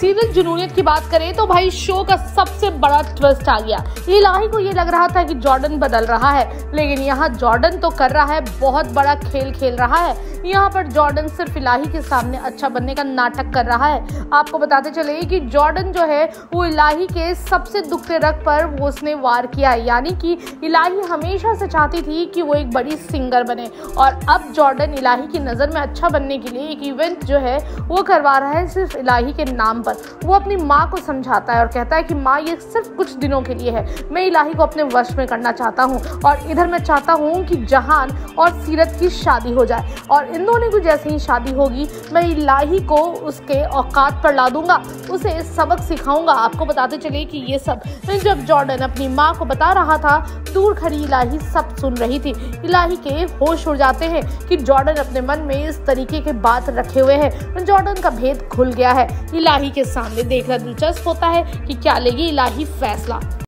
Serial जूनूनियत की बात करें तो भाई शो का सबसे बड़ा ट्विस्ट आ गया। इलाही को ये लग रहा था कि जॉर्डन बदल रहा है, लेकिन यहाँ जॉर्डन तो कर रहा है, बहुत बड़ा खेल खेल रहा है। यहाँ पर जॉर्डन सिर्फ इलाही के सामने अच्छा बनने का नाटक कर रहा है। आपको बताते चले कि जॉर्डन जो है वो इलाही के सबसे दुखते रग पर वो उसने वार किया। यानी कि इलाही हमेशा से चाहती थी कि वो एक बड़ी सिंगर बने, और अब जॉर्डन इलाही की नज़र में अच्छा बनने के लिए एक इवेंट जो है वो करवा रहा है सिर्फ इलाही के नाम पर। वो अपनी माँ को समझाता है और कहता है कि माँ, ये सिर्फ कुछ दिनों के लिए है, मैं इलाही को अपने वश में करना चाहता हूँ, और इधर मैं चाहता हूँ कि जहान और सिरत की शादी हो जाए, और इन दोनों की जैसे ही शादी होगी मैं इलाही को उसके औकात पर ला दूंगा, उसे सबक सिखाऊंगा। आपको बताते चले कि ये सब जब जॉर्डन अपनी माँ को बता रहा था, दूर खड़ी इलाही सब सुन रही थी। इलाही के होश उड़ जाते हैं कि जॉर्डन अपने मन में इस तरीके के बात रखे हुए हैं। जॉर्डन का भेद खुल गया है। इलाही के सामने देखना दिलचस्प होता है कि क्या लेगी इलाही फैसला।